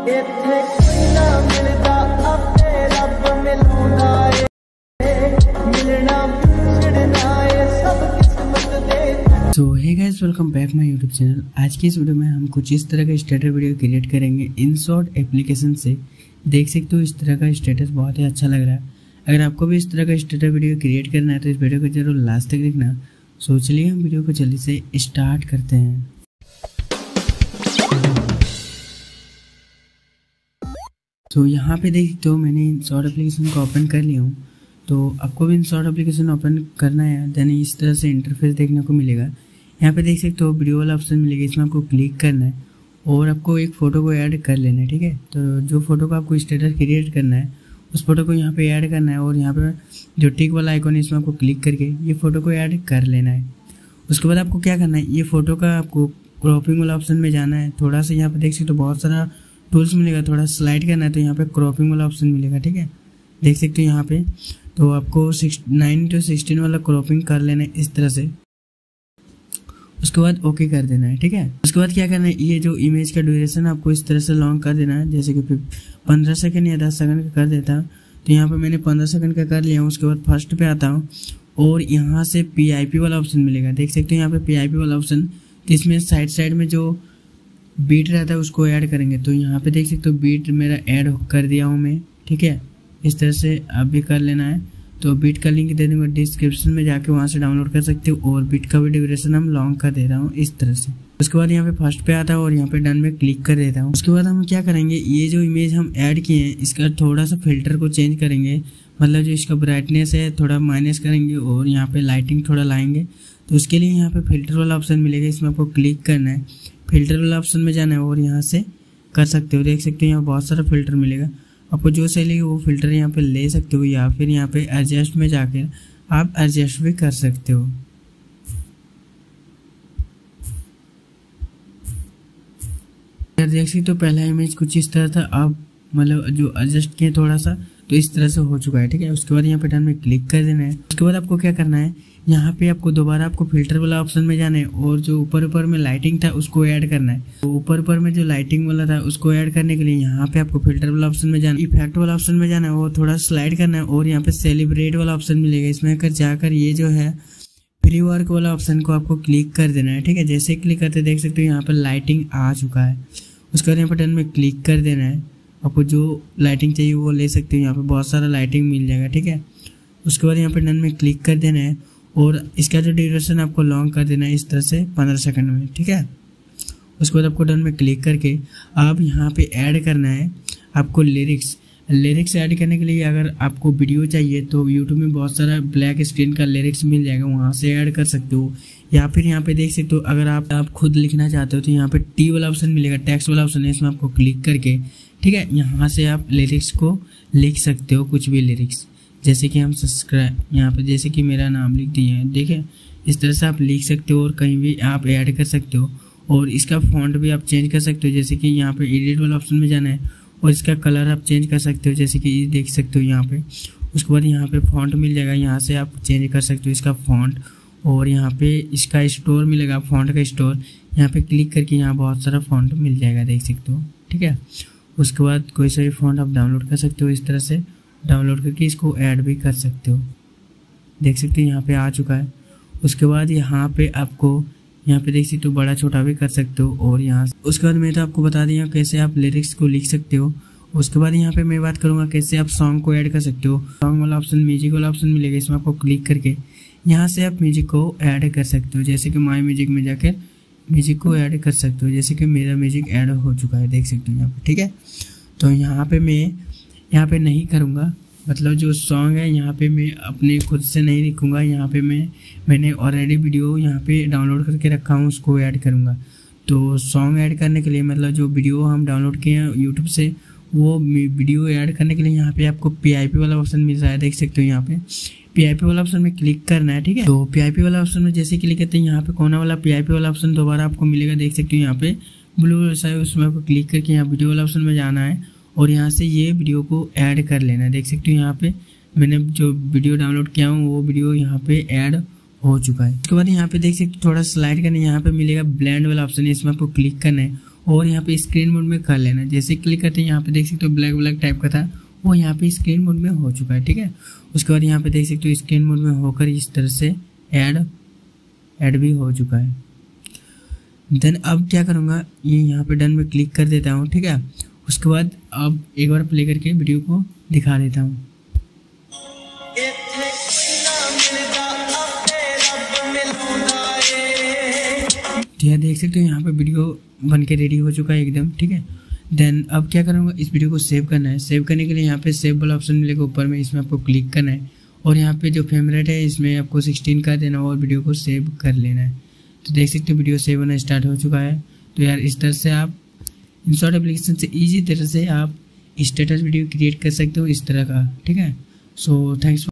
तो hey guys, welcome back my YouTube channel. आज की इस वीडियो में हम कुछ इस तरह का स्टेटस वीडियो क्रिएट करेंगे इनशॉट एप्लीकेशन से। देख सकते हो इस तरह का स्टेटस बहुत ही अच्छा लग रहा है। अगर आपको भी इस तरह का स्टेटस वीडियो क्रिएट करना है तो इस वीडियो को जरूर लास्ट तक देखना। सो चलिए हम वीडियो को जल्दी से स्टार्ट करते हैं। तो यहाँ पे देख सकते हो मैंने इनशॉट एप्लीकेशन को ओपन कर लिया हूँ। तो आपको भी इनशॉट एप्लीकेशन ओपन करना है, देन इस तरह से इंटरफेस देखने को मिलेगा। यहाँ पे देख सकते हो वीडियो वाला ऑप्शन मिलेगा, इसमें आपको क्लिक करना है और आपको एक फ़ोटो को ऐड कर लेना है। ठीक है, तो जो फोटो को आपको स्टेटस क्रिएट करना है उस फोटो को यहाँ पे ऐड करना है और यहाँ पर जो टिक वाला आइकॉन है इसमें आपको क्लिक करके ये फ़ोटो को ऐड कर लेना है। उसके बाद आपको क्या करना है, ये फ़ोटो का आपको क्रॉपिंग वाला ऑप्शन में जाना है। थोड़ा सा यहाँ पर देख सकते हो बहुत सारा टूल्स मिलेगा, थोड़ा स्लाइड करना है तो यहाँ पे क्रॉपिंग वाला ऑप्शन मिलेगा। ठीक है, देख सकते हो यहाँ पे। तो आपको 9:16 वाला क्रॉपिंग कर लेना है इस तरह से। उसके बाद ओके कर देना है। ठीक है, उसके बाद क्या करना है, ये जो इमेज का ड्यूरेशन आपको इस तरह से लॉन्ग कर देना है, जैसे कि 15 सेकेंड या 10 सेकेंड का कर देता हूँ। तो यहाँ पर मैंने 15 सेकेंड का कर लिया हूँ। उसके बाद फर्स्ट पे आता हूँ और यहाँ से PIP वाला ऑप्शन मिलेगा। देख सकते हो यहाँ पे PIP वाला ऑप्शन, इसमें साइड में जो बीट रहता है उसको ऐड करेंगे। तो यहाँ पे देख सकते हो बीट मेरा ऐड कर दिया हूँ मैं। ठीक है, इस तरह से आप भी कर लेना है। तो बीट का लिंक दे दूँगा डिस्क्रिप्शन में, जाके वहाँ से डाउनलोड कर सकते हो। और बीट का भी ड्यूरेशन हम लॉन्ग कर देता हूँ इस तरह से। उसके बाद यहाँ पे फर्स्ट पे आता है और यहाँ पे डन में क्लिक कर देता हूँ। उसके बाद हम क्या करेंगे, ये जो इमेज हम ऐड किए हैं इसका थोड़ा सा फिल्टर को चेंज करेंगे, मतलब जो इसका ब्राइटनेस है थोड़ा माइनस करेंगे और यहाँ पे लाइटिंग थोड़ा लाएंगे। तो उसके लिए यहाँ पे फिल्टर वाला ऑप्शन मिलेगा, इसमें आपको क्लिक करना है, फिल्टर वाला ऑप्शन में जाना है और यहाँ से कर सकते हो। देख सकते हो यहाँ बहुत सारा फिल्टर मिलेगा, आपको जो सही लगे वो फिल्टर यहाँ पे ले सकते हो, या फिर यहाँ पे एडजस्ट में जाकर आप एडजस्ट भी कर सकते हो। देख सकते हो पहला इमेज कुछ इस तरह था, अब मतलब जो एडजस्ट किए थोड़ा सा तो इस तरह से हो चुका है। ठीक है, उसके बाद यहाँ पे डन में क्लिक कर देना है। उसके बाद आपको क्या करना है, यहाँ पे आपको दोबारा आपको फिल्टर वाला ऑप्शन में जाना है और जो ऊपर में लाइटिंग था उसको ऐड करना है। तो ऊपर में जो लाइटिंग वाला था उसको ऐड करने के लिए यहाँ पे आपको फिल्टर वाला ऑप्शन में जाना है, इफेक्ट वाला ऑप्शन में जाना है और थोड़ा स्लाइड करना है और यहाँ पे सेलिब्रेट वाला ऑप्शन मिलेगा। इसमें जाकर ये जो है फ्री वर्क वाला ऑप्शन को आपको क्लिक कर देना है। ठीक है, जैसे क्लिक करते देख सकते हो यहाँ पर लाइटिंग आ चुका है। उसके बाद यहाँ पर डन में क्लिक कर देना है, आपको जो लाइटिंग चाहिए वो ले सकते हो, यहाँ पे बहुत सारा लाइटिंग मिल जाएगा। ठीक है, उसके बाद यहाँ पे डन में क्लिक कर देना है और इसका जो ड्यूरेशन आपको लॉन्ग कर देना है इस तरह से 15 सेकंड में। ठीक है, उसके बाद आपको डन में क्लिक करके आप यहाँ पे ऐड करना है आपको लिरिक्स ऐड करने के लिए। अगर आपको वीडियो चाहिए तो यूट्यूब में बहुत सारा ब्लैक स्क्रीन का लिरिक्स मिल जाएगा, वहाँ से ऐड कर सकते हो। या फिर यहाँ पे देख सकते हो अगर आप खुद लिखना चाहते हो तो यहाँ पे टी वाला ऑप्शन मिलेगा, टेक्स्ट वाला ऑप्शन है, इसमें आपको क्लिक करके ठीक है यहाँ से आप लिरिक्स को लिख सकते हो, कुछ भी लिरिक्स। जैसे कि हम सब्सक्राइब यहाँ पे जैसे कि मेरा नाम लिख दिया है, ठीक है इस तरह से आप लिख सकते हो और कहीं भी आप ऐड कर सकते हो। और इसका फॉन्ट भी आप चेंज कर सकते हो, जैसे कि यहाँ पे एडिट वाला ऑप्शन में जाना है और इसका कलर आप चेंज कर सकते हो, जैसे कि देख सकते हो यहाँ पे। उसके बाद यहाँ पे फॉन्ट मिल जाएगा, यहाँ से आप चेंज कर सकते हो इसका फॉन्ट। और यहाँ पे इसका स्टोर मिलेगा, फॉन्ट का स्टोर, यहाँ पे क्लिक करके यहाँ बहुत सारा फॉन्ट मिल जाएगा, देख सकते हो। ठीक है, उसके बाद कोई सा भी फॉन्ट आप डाउनलोड कर सकते हो, इस तरह से डाउनलोड करके इसको ऐड भी कर सकते हो। देख सकते हो यहाँ पे आ चुका है। उसके बाद यहाँ पे आपको यहाँ पे देख सकते हो बड़ा छोटा भी कर सकते हो। और यहाँ उसके बाद मैं तो आपको बता दिया कैसे आप लिरिक्स को लिख सकते हो। उसके बाद यहाँ पे मैं बात करूँगा कैसे आप सॉन्ग को ऐड कर सकते हो। सॉन्ग वाला ऑप्शन, म्यूजिक वाला ऑप्शन मिलेगा, इसमें आपको क्लिक करके यहाँ से आप म्यूजिक को ऐड कर सकते हो। जैसे कि माई म्यूजिक में जाकर म्यूजिक को ऐड कर सकते हो, जैसे कि मेरा म्यूजिक ऐड हो चुका है, देख सकते हो यहाँ पर। ठीक है, तो यहाँ पर मैं यहाँ पर नहीं करूँगा, मतलब जो सॉन्ग है यहाँ पे मैं अपने खुद से नहीं लिखूँगा, यहाँ पे मैंने ऑलरेडी वीडियो यहाँ पे डाउनलोड करके रखा हूँ, उसको ऐड करूँगा। तो सॉन्ग ऐड करने के लिए मतलब जो वीडियो हम डाउनलोड किए हैं यूट्यूब से वो वीडियो ऐड करने के लिए यहाँ पे आपको PIP वाला ऑप्शन मिल रहा है, देख सकते हो यहाँ पे PIP वाला ऑप्शन में क्लिक करना है। ठीक है, तो PIP वाला ऑप्शन में जैसे क्लिक करते हैं यहाँ पे कोना वाला PIP वाला ऑप्शन दोबारा आपको मिलेगा, देख सकते हो यहाँ पे ब्लू सा है, उसमें आपको क्लिक करके यहाँ वीडियो वाला ऑप्शन में जाना है और यहाँ से ये वीडियो को ऐड कर लेना है। देख सकते हो यहाँ पे मैंने जो वीडियो डाउनलोड किया हूँ वो वीडियो यहाँ पे ऐड हो चुका है। उसके बाद यहाँ पे देख सकते हो थोड़ा स्लाइड करना है, यहाँ पे मिलेगा ब्लेंड वाला ऑप्शन है, इसमें आपको क्लिक करना है और यहाँ पे स्क्रीन मोड में कर लेना। जैसे क्लिक करते हैं यहाँ पे देख सकते हो ब्लैक ब्लैक टाइप का था वो यहाँ पे स्क्रीन मोड में हो चुका है, ठीक है। उसके बाद यहाँ पे देख सकते हो स्क्रीन मोड में होकर इस तरह से ऐड भी हो चुका है। देन अब क्या करूँगा, ये यहाँ पे डन में क्लिक कर देता हूँ, ठीक है। उसके बाद अब एक बार प्ले करके वीडियो को दिखा देता हूँ। यह देख सकते हो यहाँ पे वीडियो बन के रेडी हो चुका है एकदम, ठीक है। देन अब क्या करूँगा, इस वीडियो को सेव करना है। सेव करने के लिए यहाँ पे सेव वाला ऑप्शन मिलेगा ऊपर में, इसमें आपको क्लिक करना है और यहाँ पे जो फेवरेट है इसमें आपको 16 कर देना और वीडियो को सेव कर लेना है। तो देख सकते हो वीडियो सेव होना स्टार्ट हो चुका है। तो यार इस तरह से आप InShot एप्लीकेशन से ईजी तरह से आप स्टेटस वीडियो क्रिएट कर सकते हो इस तरह का, ठीक है। So thanks.